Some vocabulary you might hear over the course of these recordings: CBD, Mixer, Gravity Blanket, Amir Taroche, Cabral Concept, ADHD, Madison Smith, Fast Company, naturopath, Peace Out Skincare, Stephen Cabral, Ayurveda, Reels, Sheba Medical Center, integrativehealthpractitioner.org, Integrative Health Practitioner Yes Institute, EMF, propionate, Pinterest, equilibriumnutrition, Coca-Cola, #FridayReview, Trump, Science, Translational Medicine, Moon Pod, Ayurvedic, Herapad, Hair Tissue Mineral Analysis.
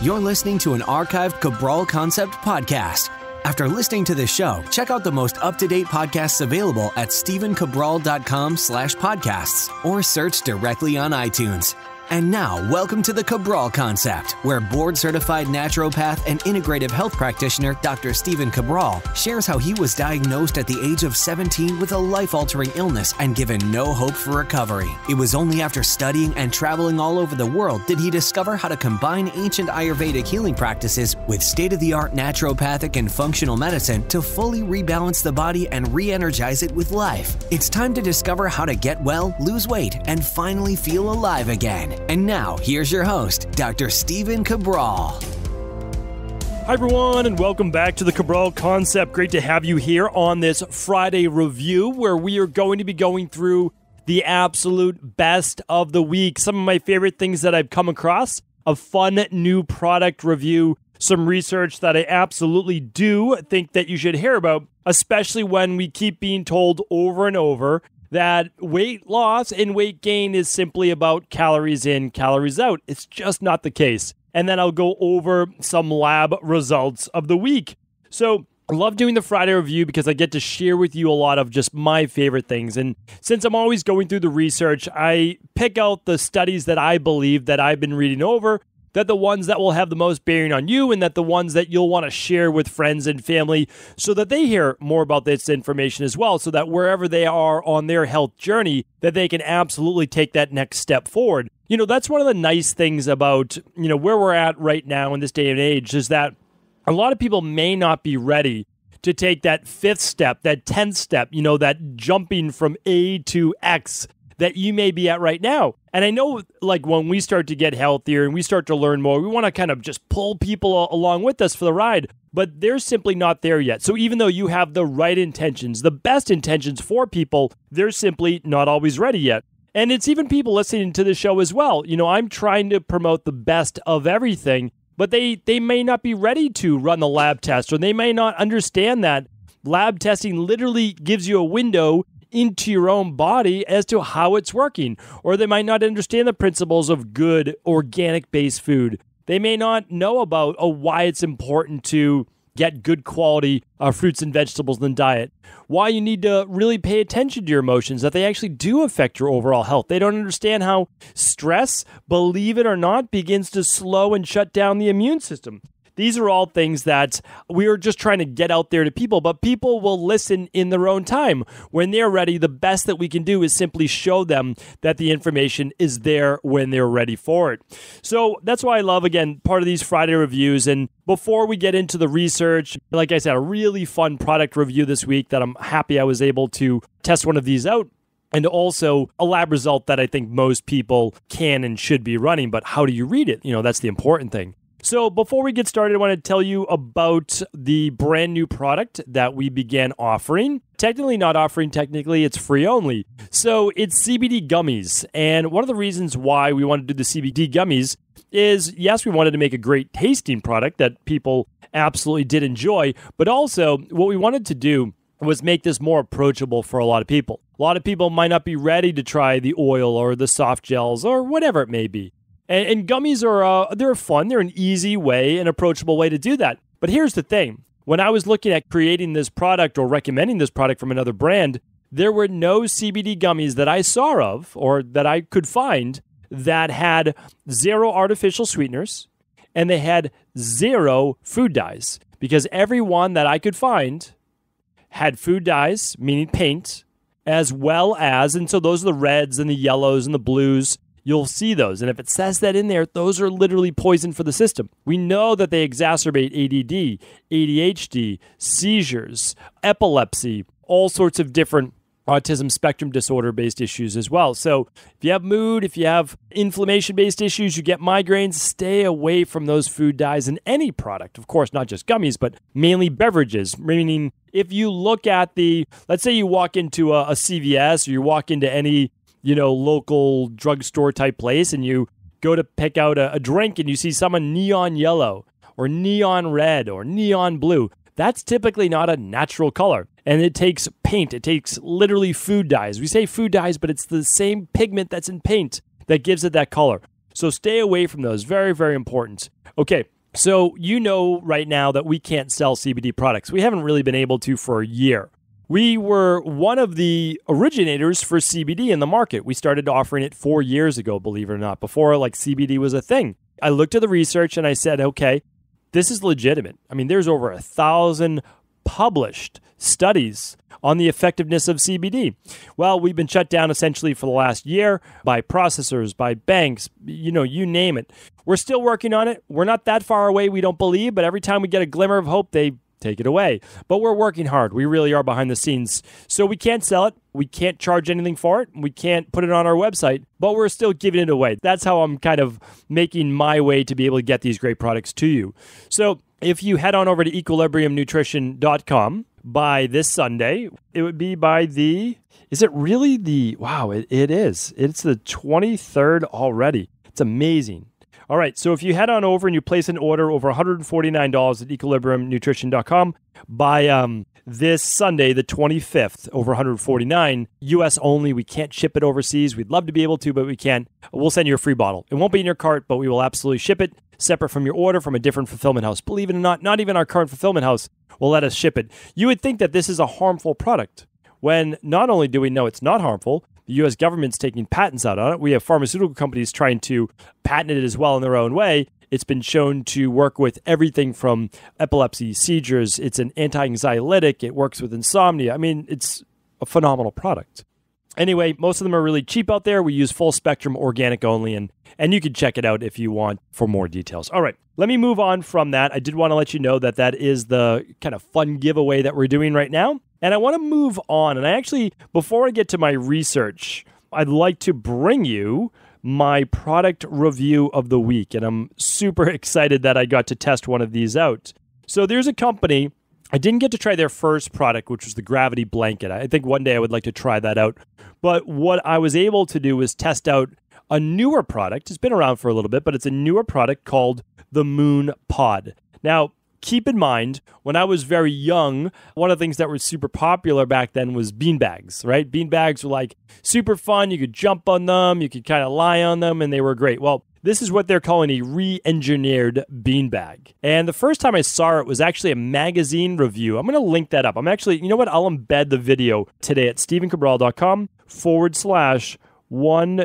You're listening to an archived Cabral Concept podcast. After listening to this show, check out the most up-to-date podcasts available at stephencabral.com/podcasts or search directly on iTunes. And now, welcome to the Cabral Concept, where board-certified naturopath and integrative health practitioner Dr. Stephen Cabral shares how he was diagnosed at the age of 17 with a life-altering illness and given no hope for recovery. It was only after studying and traveling all over the world did he discover how to combine ancient Ayurvedic healing practices with state-of-the-art naturopathic and functional medicine to fully rebalance the body and re-energize it with life. It's time to discover how to get well, lose weight, and finally feel alive again. And now, here's your host, Dr. Stephen Cabral. Hi, everyone, and welcome back to the Cabral Concept. Great to have you here on this Friday review, where we are going to be going through the absolute best of the week. Some of my favorite things that I've come across, a fun new product review, some research that I absolutely do think that you should hear about, especially when we keep being told over and over that weight loss and weight gain is simply about calories in, calories out. It's just not the case. And then I'll go over some lab results of the week. So I love doing the Friday review because I get to share with you a lot of just my favorite things. And since I'm always going through the research, I pick out the studies that I believe that I've been reading over, that the ones that will have the most bearing on you, and that the ones that you'll want to share with friends and family so that they hear more about this information as well, so that wherever they are on their health journey, that they can absolutely take that next step forward. You know, that's one of the nice things about, you know, where we're at right now in this day and age is that a lot of people may not be ready to take that fifth step, that 10th step, you know, that jumping from A to X that you may be at right now. And I know, like, when we start to get healthier and we start to learn more, we want to kind of just pull people along with us for the ride, but they're simply not there yet. So even though you have the right intentions, the best intentions for people, they're simply not always ready yet. And it's even people listening to the show as well. You know, I'm trying to promote the best of everything, but they may not be ready to run the lab test, or they may not understand that lab testing literally gives you a window into your own body as to how it's working, or they might not understand the principles of good organic-based food. They may not know about why it's important to get good quality fruits and vegetables in the diet, why you need to really pay attention to your emotions, that they actually do affect your overall health. They don't understand how stress, believe it or not, begins to slow and shut down the immune system. These are all things that we are just trying to get out there to people, but people will listen in their own time. When they're ready, the best that we can do is simply show them that the information is there when they're ready for it. So that's why I love, again, part of these Friday reviews. And before we get into the research, like I said, a really fun product review this week that I'm happy I was able to test one of these out. And also a lab result that I think most people can and should be running, but how do you read it? You know, that's the important thing. So before we get started, I want to tell you about the brand new product that we began offering. Technically, it's free only. So it's CBD gummies. And one of the reasons why we wanted to do the CBD gummies is, yes, we wanted to make a great tasting product that people absolutely did enjoy, but also what we wanted to do was make this more approachable for a lot of people. A lot of people might not be ready to try the oil or the soft gels or whatever it may be. And gummies are they're fun. They're an easy way, an approachable way to do that. But here's the thing. When I was looking at creating this product or recommending this product from another brand, there were no CBD gummies that I saw of or that I could find that had zero artificial sweeteners and they had zero food dyes, because every one that I could find had food dyes, meaning paint, as well as, and so those are the reds and the yellows and the blues. You'll see those. And if it says that in there, those are literally poison for the system. We know that they exacerbate ADD, ADHD, seizures, epilepsy, all sorts of different autism spectrum disorder-based issues as well. So if you have mood, if you have inflammation-based issues, you get migraines, stay away from those food dyes in any product. Of course, not just gummies, but mainly beverages, meaning if you look at let's say you walk into a CVS or you walk into any local drugstore type place, and you go to pick out a drink and you see someone neon yellow or neon red or neon blue, that's typically not a natural color. And it takes paint. It takes literally food dyes. We say food dyes, but it's the same pigment that's in paint that gives it that color. So stay away from those. Very, very important. Okay. So you know right now that we can't sell CBD products. We haven't really been able to for a year. We were one of the originators for CBD in the market. We started offering it 4 years ago, believe it or not, before like CBD was a thing. I looked at the research and I said, okay, this is legitimate. I mean, there's over 1,000 published studies on the effectiveness of CBD. Well, we've been shut down essentially for the last year by processors, by banks, you know, you name it. We're still working on it. We're not that far away, we don't believe, but every time we get a glimmer of hope, they take it away. But we're working hard. We really are behind the scenes. So we can't sell it. We can't charge anything for it. We can't put it on our website, but we're still giving it away. That's how I'm kind of making my way to be able to get these great products to you. So if you head on over to equilibriumnutrition.com by this Sunday, it would be by the, is it really the, wow, it is. It's the 23rd already. It's amazing. All right, so if you head on over and you place an order over $149 at equilibriumnutrition.com by this Sunday, the 25th, over $149, US only. We can't ship it overseas. We'd love to be able to, but we can't. We'll send you a free bottle. It won't be in your cart, but we will absolutely ship it separate from your order from a different fulfillment house. Believe it or not, not even our current fulfillment house will let us ship it. You would think that this is a harmful product when not only do we know it's not harmful, the U.S. government's taking patents out on it. We have pharmaceutical companies trying to patent it as well in their own way. It's been shown to work with everything from epilepsy, seizures. It's an anti-anxiolytic. It works with insomnia. I mean, it's a phenomenal product. Anyway, most of them are really cheap out there. We use full spectrum, organic only, and you can check it out if you want for more details. All right, let me move on from that. I did want to let you know that that is the kind of fun giveaway that we're doing right now. And I want to move on, and I actually, before I get to my research, I'd like to bring you my product review of the week, and I'm super excited that I got to test one of these out. So there's a company, I didn't get to try their first product, which was the Gravity Blanket. I think one day I would like to try that out, but what I was able to do was test out a newer product. It's been around for a little bit, but it's a newer product called the Moon Pod. Now, keep in mind, when I was very young, one of the things that was super popular back then was beanbags, right? Beanbags were like super fun. You could jump on them. You could kind of lie on them, and they were great. Well, this is what they're calling a re-engineered beanbag. And the first time I saw it was actually a magazine review. I'm going to link that up. I'm actually, you know what? I'll embed the video today at stephencabral.com/1295.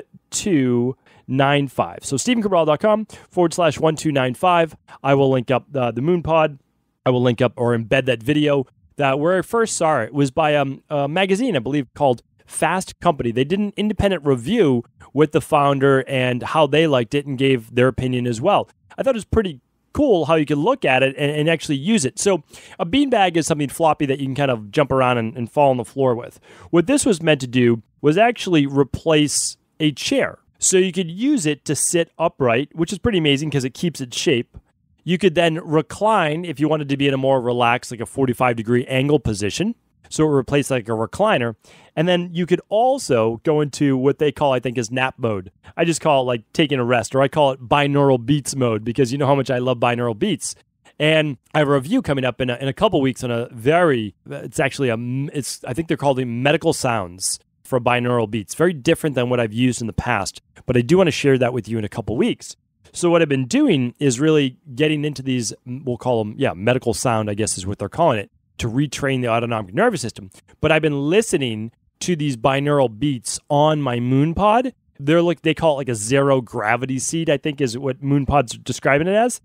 So stephencabral.com/1295. I will link up the Moon Pod. I will link up or embed that video. That where I first saw it was by a magazine, I believe, called Fast Company. They did an independent review with the founder and how they liked it and gave their opinion as well. I thought it was pretty cool how you can look at it and actually use it. So a beanbag is something floppy that you can kind of jump around and fall on the floor with. What this was meant to do was actually replace a chair. So you could use it to sit upright, which is pretty amazing because it keeps its shape. You could then recline if you wanted to be in a more relaxed, like a 45-degree angle position. So it replaced like a recliner. And then you could also go into what they call, I think, is nap mode. I just call it like taking a rest, or I call it binaural beats mode because you know how much I love binaural beats. And I have a review coming up in a couple weeks on a very, I think they're called the medical sounds for binaural beats. Very different than what I've used in the past, but I do want to share that with you in a couple weeks. So what I've been doing is really getting into these, we'll call them, medical sound, I guess is what they're calling it, to retrain the autonomic nervous system. But I've been listening to these binaural beats on my Moon Pod. They're like, they call it like a zero gravity seat, I think is what Moon Pod's describing it as.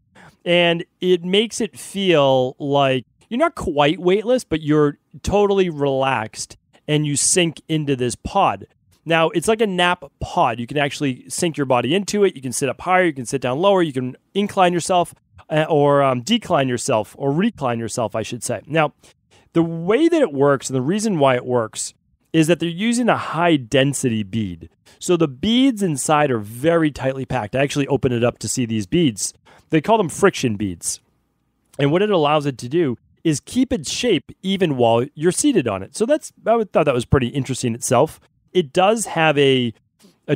And it makes it feel like you're not quite weightless, but you're totally relaxed and you sink into this pod. Now, it's like a nap pod. You can actually sink your body into it. You can sit up higher. You can sit down lower. You can incline yourself or decline yourself or recline yourself, I should say. Now, the way that it works and the reason why it works is that they're using a high-density bead. So the beads inside are very tightly packed. I actually opened it up to see these beads. They call them friction beads. And what it allows it to do is keep its shape even while you're seated on it. So I thought that was pretty interesting itself. It does have a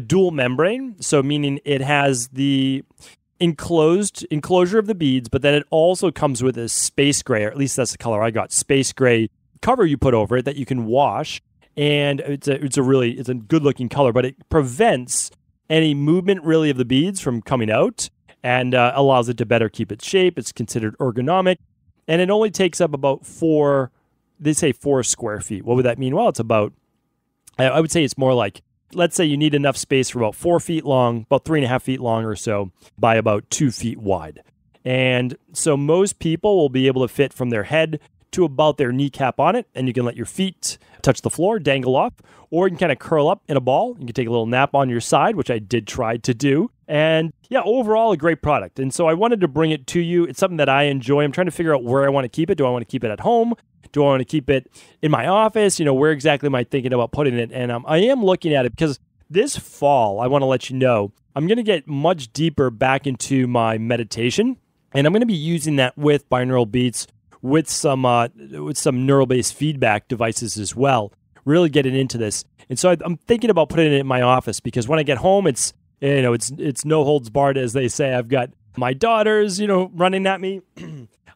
dual membrane, so meaning it has the enclosure of the beads, but then it also comes with a space gray, or at least that's the color I got, space gray cover you put over it that you can wash, and it's a really good looking color, but it prevents any movement really of the beads from coming out, and allows it to better keep its shape. It's considered ergonomic, and it only takes up about four square feet. What would that mean? Well, it's about, I would say it's more like, let's say you need enough space for about 4 feet long, about 3.5 feet long or so, by about 2 feet wide. And so most people will be able to fit from their head to about their kneecap on it, and you can let your feet touch the floor, dangle off, or you can kind of curl up in a ball. You can take a little nap on your side, which I did try to do. And yeah, overall, a great product. And so I wanted to bring it to you. It's something that I enjoy. I'm trying to figure out where I want to keep it. Do I want to keep it at home? Do I want to keep it in my office? You know, where exactly am I thinking about putting it? And I am looking at it because this fall, I want to let you know, I'm going to get much deeper back into my meditation. And I'm going to be using that with binaural beats, with some neural-based feedback devices as well, really getting into this. And so I'm thinking about putting it in my office because when I get home, it's no holds barred, as they say. I've got my daughters, running at me.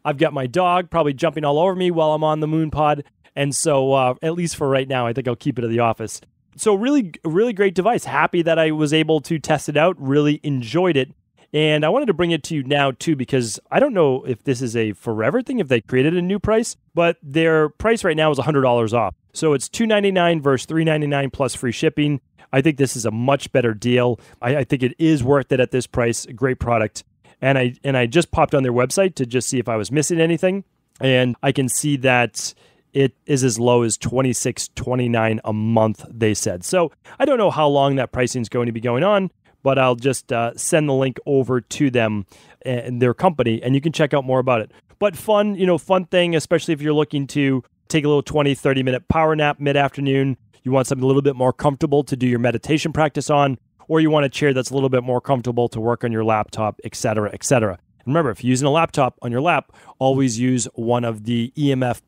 I've got my dog probably jumping all over me while I'm on the Moon Pod. And so at least for right now, I think I'll keep it at the office. So really, really great device. Happy that I was able to test it out, really enjoyed it. And I wanted to bring it to you now, too, because I don't know if this is a forever thing, if they created a new price, but their price right now is $100 off. So it's $299 versus $399 plus free shipping. I think this is a much better deal. I think it is worth it at this price. A great product. And I just popped on their website to just see if I was missing anything. And I can see that it is as low as $26.29 a month, they said. So I don't know how long that pricing is going to be going on, but I'll just send the link over to them and their company, and you can check out more about it. But fun thing, especially if you're looking to take a little 20, 30-minute power nap mid-afternoon, you want something a little bit more comfortable to do your meditation practice on, or you want a chair that's a little bit more comfortable to work on your laptop, et cetera, et cetera. Remember, if you're using a laptop on your lap, always use one of the EMF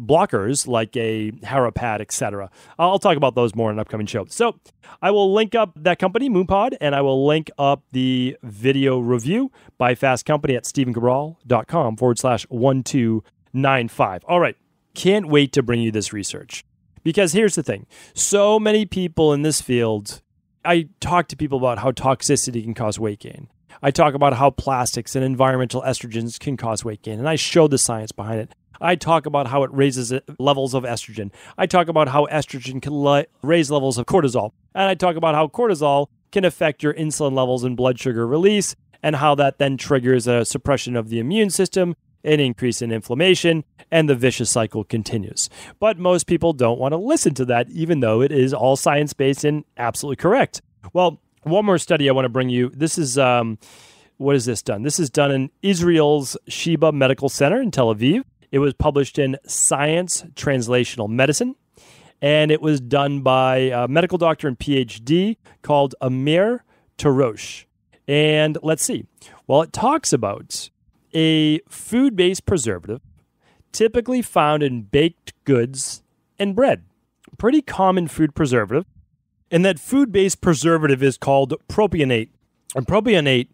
blockers like a Herapad, etc. I'll talk about those more in an upcoming show. So I will link up that company, MoonPod, and I will link up the video review by Fast Company at stephencabral.com/1295. All right. Can't wait to bring you this research because here's the thing. So many people in this field, I talk to people about how toxicity can cause weight gain. I talk about how plastics and environmental estrogens can cause weight gain, and I show the science behind it. I talk about how it raises levels of estrogen. I talk about how estrogen can raise levels of cortisol. And I talk about how cortisol can affect your insulin levels and blood sugar release, and how that then triggers a suppression of the immune system, an increase in inflammation, and the vicious cycle continues. But most people don't want to listen to that, even though it is all science-based and absolutely correct. Well, one more study I want to bring you. This is, what is this done? This is done in Israel's Sheba Medical Center in Tel Aviv. It was published in Science, Translational Medicine, and it was done by a medical doctor and PhD called Amir Taroche. And let's see. Well, it talks about a food-based preservative typically found in baked goods and bread. Pretty common food preservative. And that food-based preservative is called propionate. And propionate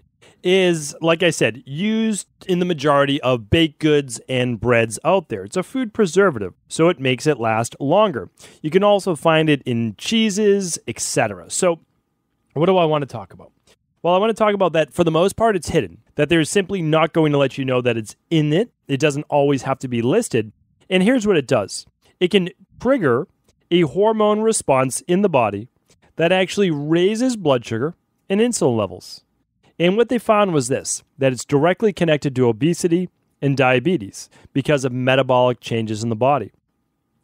is, like I said, used in the majority of baked goods and breads out there. It's a food preservative, so it makes it last longer. You can also find it in cheeses, etc. So what do I want to talk about? Well, I want to talk about that for the most part, it's hidden, that they're simply not going to let you know that it's in it. It doesn't always have to be listed. And here's what it does. It can trigger a hormone response in the body that actually raises blood sugar and insulin levels. And what they found was this, that it's directly connected to obesity and diabetes because of metabolic changes in the body.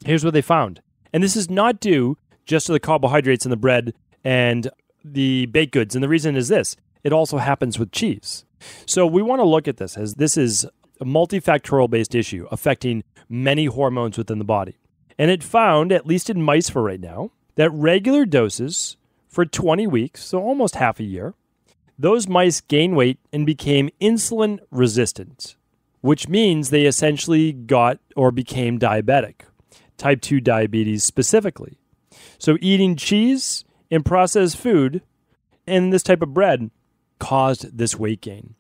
Here's what they found. And this is not due just to the carbohydrates in the bread and the baked goods. And the reason is this, it also happens with cheese. So we want to look at this as this is a multifactorial-based issue affecting many hormones within the body. And it found, at least in mice for right now, that regular doses for 20 weeks, so almost half a year, those mice gained weight and became insulin resistant, which means they essentially got or became diabetic, type 2 diabetes specifically. So eating cheese and processed food and this type of bread caused this weight gain.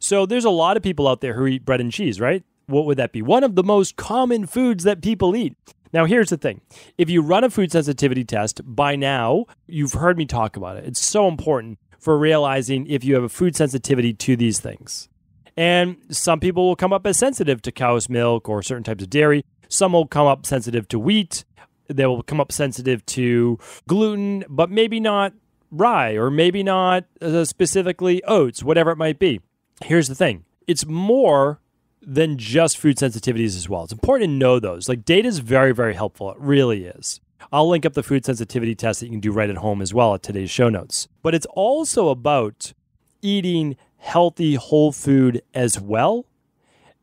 So there's a lot of people out there who eat bread and cheese, right? What would that be? One of the most common foods that people eat. Now, here's the thing. If you run a food sensitivity test, by now, you've heard me talk about it. It's so important for realizing if you have a food sensitivity to these things. And some people will come up as sensitive to cow's milk or certain types of dairy. Some will come up sensitive to wheat. They will come up sensitive to gluten, but maybe not rye or maybe not specifically oats, whatever it might be. Here's the thing. It's more than just food sensitivities as well. It's important to know those. Like, data is very, very helpful. It really is. I'll link up the food sensitivity test that you can do right at home as well at today's show notes. But it's also about eating healthy whole food as well.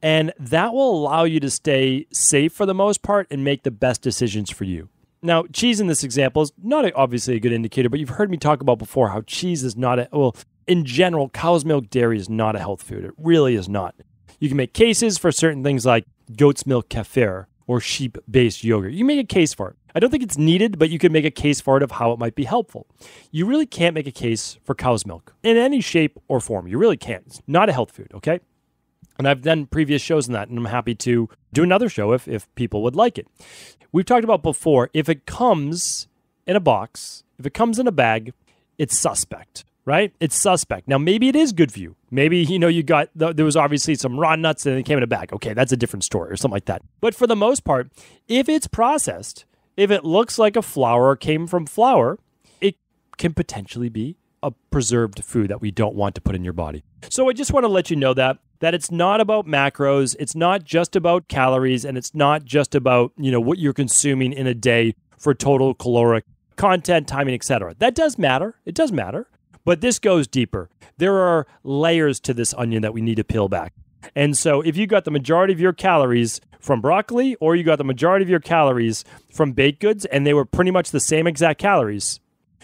And that will allow you to stay safe for the most part and make the best decisions for you. Now, cheese in this example is not obviously a good indicator, but you've heard me talk about before how cheese is not in general, cow's milk, dairy is not a health food. It really is not. You can make cases for certain things like goat's milk kefir or sheep-based yogurt. You can make a case for it. I don't think it's needed, but you can make a case for it of how it might be helpful. You really can't make a case for cow's milk in any shape or form. You really can't. It's not a health food, okay? And I've done previous shows on that, and I'm happy to do another show if people would like it. We've talked about before, if it comes in a box, if it comes in a bag, it's suspect. Right? It's suspect. Now, maybe it is good for you. Maybe, you got, there was obviously some raw nuts and it came in a bag. Okay, that's a different story or something like that. But for the most part, if it's processed, if it looks like a flour or came from flour, it can potentially be a preserved food that we don't want to put in your body. So I just want to let you know that it's not about macros. It's not just about calories, and it's not just about, what you're consuming in a day for total caloric content, timing, et cetera. That does matter. It does matter. But this goes deeper. There are layers to this onion that we need to peel back. And so if you got the majority of your calories from broccoli or you got the majority of your calories from baked goods and they were pretty much the same exact calories,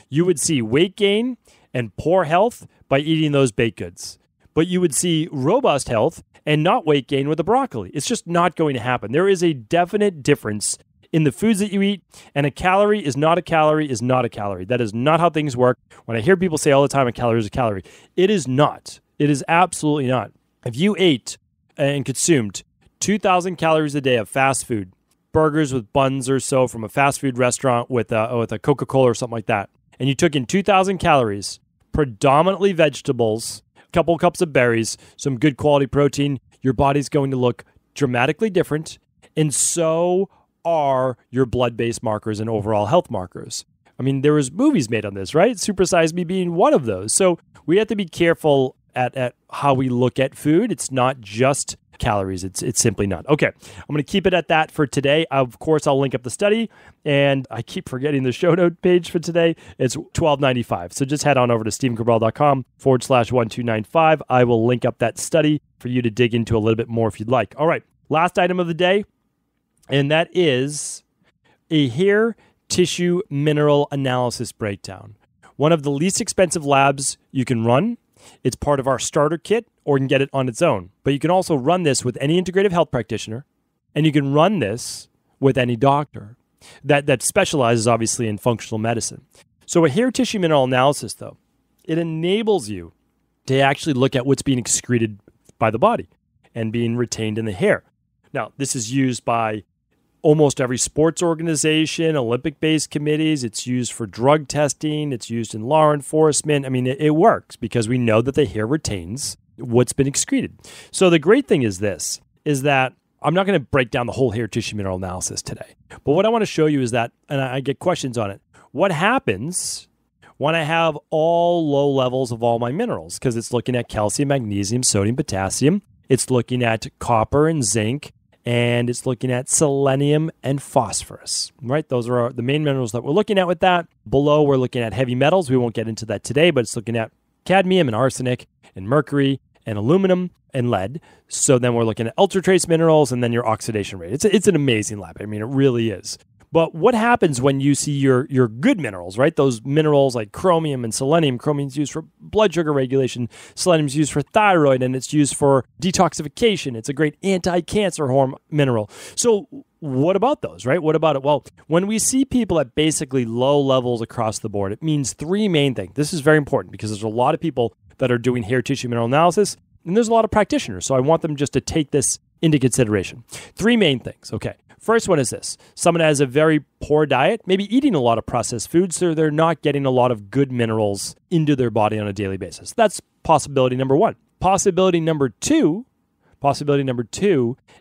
you would see weight gain and poor health by eating those baked goods. But you would see robust health and not weight gain with the broccoli. It's just not going to happen. There is a definite difference in the foods that you eat, and a calorie is not a calorie is not a calorie. That is not how things work. When I hear people say all the time a calorie is a calorie, it is not. It is absolutely not. If you ate and consumed 2,000 calories a day of fast food, burgers with buns or so from a fast food restaurant with a Coca-Cola or something like that, and you took in 2,000 calories, predominantly vegetables, a couple cups of berries, some good quality protein, your body's going to look dramatically different, and so are your blood-based markers and overall health markers. I mean, there was movies made on this, right? Super Size Me being one of those. So we have to be careful at how we look at food. It's not just calories. It's simply not. Okay, I'm going to keep it at that for today. Of course, I'll link up the study, and I keep forgetting the show note page for today. It's $12.95. So just head on over to stephencabral.com/1295. I will link up that study for you to dig into a little bit more if you'd like. All right, last item of the day. And that is a hair tissue mineral analysis breakdown. One of the least expensive labs you can run. It's part of our starter kit, or you can get it on its own. But you can also run this with any integrative health practitioner, and you can run this with any doctor that specializes, obviously, in functional medicine. So a hair tissue mineral analysis, though, it enables you to actually look at what's being excreted by the body and being retained in the hair. Now, this is used by almost every sports organization, Olympic-based committees. It's used for drug testing. It's used in law enforcement. I mean, it works because we know that the hair retains what's been excreted. So the great thing is this, is that I'm not going to break down the whole hair tissue mineral analysis today. But what I want to show you is that, and I get questions on it, what happens when I have all low levels of all my minerals? Because it's looking at calcium, magnesium, sodium, potassium. It's looking at copper and zinc. And it's looking at selenium and phosphorus, right? Those are the main minerals that we're looking at with that. Below, we're looking at heavy metals. We won't get into that today, but it's looking at cadmium and arsenic and mercury and aluminum and lead. So then we're looking at ultra trace minerals and then your oxidation rate. It's an amazing lab. I mean, it really is. But what happens when you see your good minerals, right? Those minerals like chromium and selenium. Chromium's used for blood sugar regulation. Selenium's used for thyroid, and it's used for detoxification. It's a great anti-cancer hormone mineral. So what about those, right? What about it? Well, when we see people at basically low levels across the board, it means three main things. This is very important because there's a lot of people that are doing hair tissue mineral analysis, and there's a lot of practitioners. So I want them just to take this into consideration. Three main things, okay. First one is this. Someone has a very poor diet, maybe eating a lot of processed foods, so they're not getting a lot of good minerals into their body on a daily basis. That's possibility number one. Possibility number two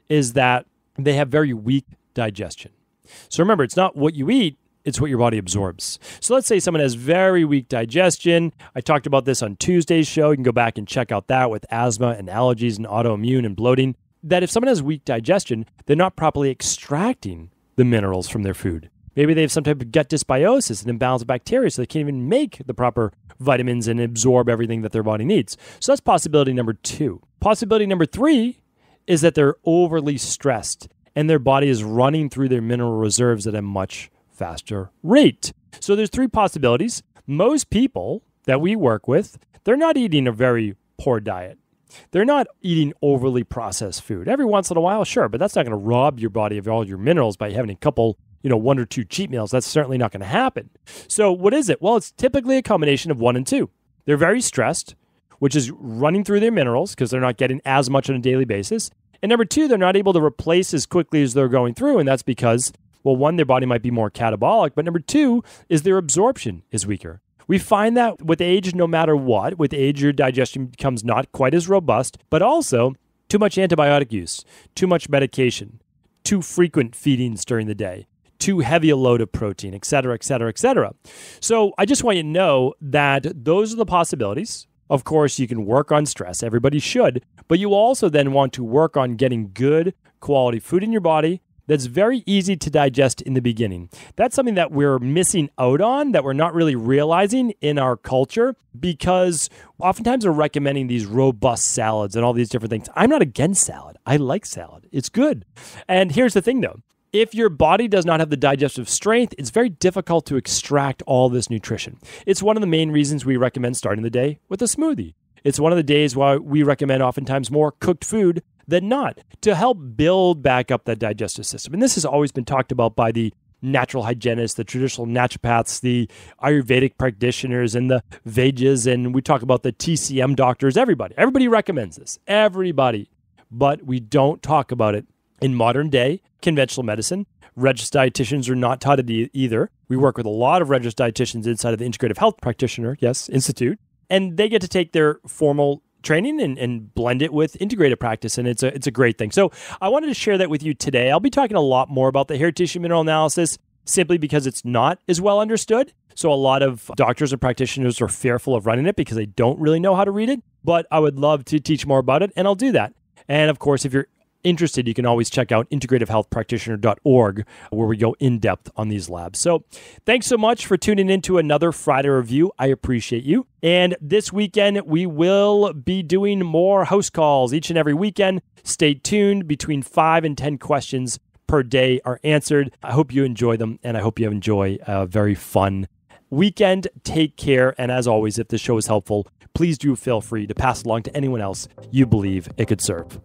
is that they have very weak digestion. So remember, it's not what you eat, it's what your body absorbs. So let's say someone has very weak digestion. I talked about this on Tuesday's show. You can go back and check out that with asthma and allergies and autoimmune and bloating. That if someone has weak digestion, they're not properly extracting the minerals from their food. Maybe they have some type of gut dysbiosis, an imbalance of bacteria, so they can't even make the proper vitamins and absorb everything that their body needs. So that's possibility number two. Possibility number three is that they're overly stressed and their body is running through their mineral reserves at a much faster rate. So there's three possibilities. Most people that we work with, they're not eating a very poor diet. They're not eating overly processed food. Every once in a while, sure, but that's not going to rob your body of all your minerals by having a couple, one or two cheat meals. That's certainly not going to happen. So what is it? Well, it's typically a combination of one and two. They're very stressed, which is running through their minerals because they're not getting as much on a daily basis. And number two, they're not able to replace as quickly as they're going through. And that's because, well, one, their body might be more catabolic, but number two is their absorption is weaker. We find that with age, no matter what, with age, your digestion becomes not quite as robust, but also too much antibiotic use, too much medication, too frequent feedings during the day, too heavy a load of protein, et cetera, et cetera, et cetera. So I just want you to know that those are the possibilities. Of course, you can work on stress. Everybody should. But you also then want to work on getting good quality food in your body that's very easy to digest in the beginning. That's something that we're missing out on, that we're not really realizing in our culture, because oftentimes we're recommending these robust salads and all these different things. I'm not against salad. I like salad. It's good. And here's the thing, though. If your body does not have the digestive strength, it's very difficult to extract all this nutrition. It's one of the main reasons we recommend starting the day with a smoothie. It's one of the days why we recommend oftentimes more cooked food than not, to help build back up that digestive system. And this has always been talked about by the natural hygienists, the traditional naturopaths, the Ayurvedic practitioners, and the Vedas, and we talk about the TCM doctors, everybody. Everybody recommends this, everybody. But we don't talk about it in modern day conventional medicine. Registered dietitians are not taught it either. We work with a lot of registered dietitians inside of the Integrative Health Practitioner Yes Institute, and they get to take their formal training and blend it with integrative practice. And it's a great thing. So I wanted to share that with you today. I'll be talking a lot more about the hair tissue mineral analysis simply because it's not as well understood. So a lot of doctors and practitioners are fearful of running it because they don't really know how to read it, but I would love to teach more about it and I'll do that. And of course, if you're interested, you can always check out integrativehealthpractitioner.org, where we go in depth on these labs. So thanks so much for tuning in to another Friday review. I appreciate you. And this weekend, we will be doing more house calls each and every weekend. Stay tuned. Between 5 and 10 questions per day are answered. I hope you enjoy them, and I hope you enjoy a very fun weekend. Take care. And as always, if this show is helpful, please do feel free to pass it along to anyone else you believe it could serve.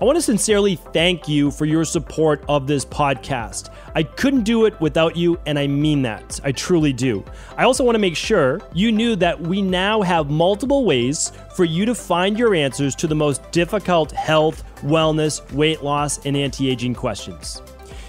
I want to sincerely thank you for your support of this podcast. I couldn't do it without you, and I mean that. I truly do. I also want to make sure you knew that we now have multiple ways for you to find your answers to the most difficult health, wellness, weight loss, and anti-aging questions.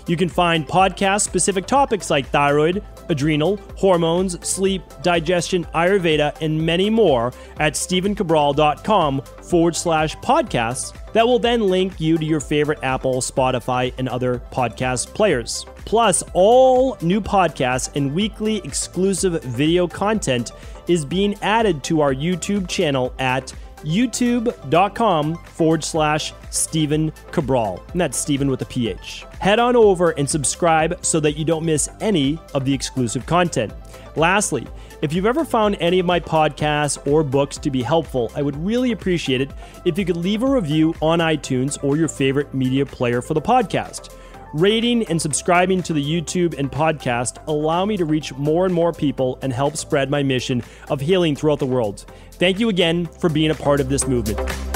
You can find podcast-specific topics like thyroid, adrenal, hormones, sleep, digestion, Ayurveda, and many more at stephencabral.com/podcasts that will then link you to your favorite Apple, Spotify, and other podcast players. Plus, all new podcasts and weekly exclusive video content is being added to our YouTube channel at youtube.com/Stephen Cabral. And that's Stephen with a PH. Head on over and subscribe so that you don't miss any of the exclusive content. Lastly, if you've ever found any of my podcasts or books to be helpful, I would really appreciate it if you could leave a review on iTunes or your favorite media player for the podcast. Rating and subscribing to the YouTube and podcast allow me to reach more and more people and help spread my mission of healing throughout the world. Thank you again for being a part of this movement.